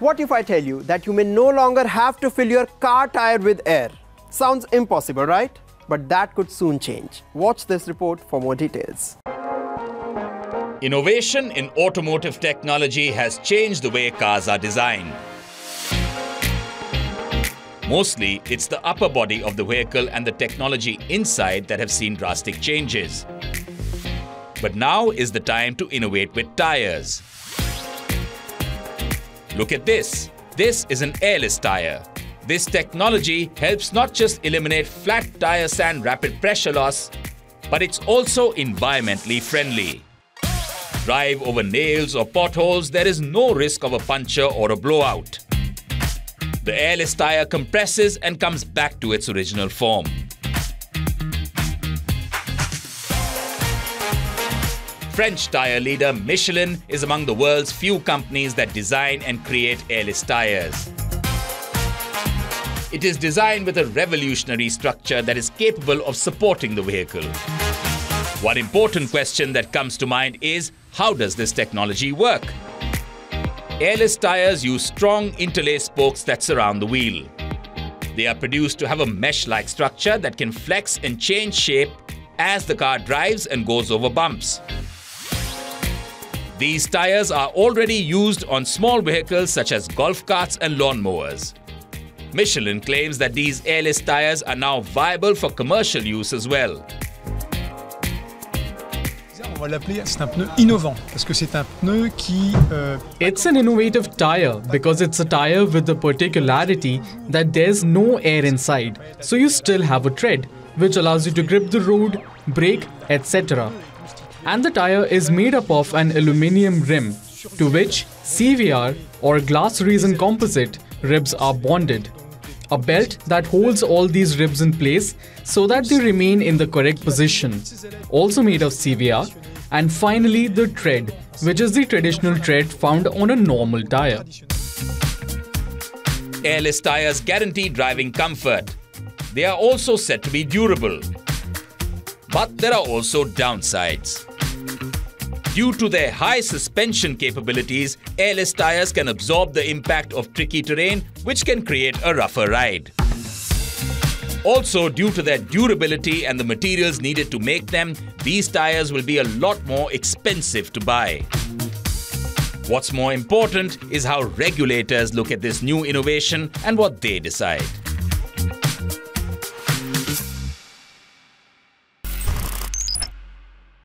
What if I tell you that you may no longer have to fill your car tire with air? Sounds impossible, right? But that could soon change. Watch this report for more details. Innovation in automotive technology has changed the way cars are designed. Mostly, it's the upper body of the vehicle and the technology inside that have seen drastic changes. But now is the time to innovate with tires. Look at this. This is an airless tire. This technology helps not just eliminate flat tires and rapid pressure loss, but it's also environmentally friendly. Drive over nails or potholes, there is no risk of a puncture or a blowout. The airless tire compresses and comes back to its original form. French tire leader Michelin is among the world's few companies that design and create airless tires. It is designed with a revolutionary structure that is capable of supporting the vehicle. One important question that comes to mind is, how does this technology work? Airless tires use strong interlaced spokes that surround the wheel. They are produced to have a mesh-like structure that can flex and change shape as the car drives and goes over bumps. These tires are already used on small vehicles such as golf carts and lawnmowers. Michelin claims that these airless tires are now viable for commercial use as well. It's an innovative tire because it's a tire with the particularity that there's no air inside, so you still have a tread, which allows you to grip the road, brake, etc. And the tire is made up of an aluminium rim, to which CVR or glass resin composite ribs are bonded. A belt that holds all these ribs in place so that they remain in the correct position, also made of CVR, and finally the tread, which is the traditional tread found on a normal tire. Airless tires guarantee driving comfort. They are also said to be durable. But there are also downsides. Due to their high suspension capabilities, airless tires can absorb the impact of tricky terrain, which can create a rougher ride. Also, due to their durability and the materials needed to make them, these tires will be a lot more expensive to buy. What's more important is how regulators look at this new innovation and what they decide.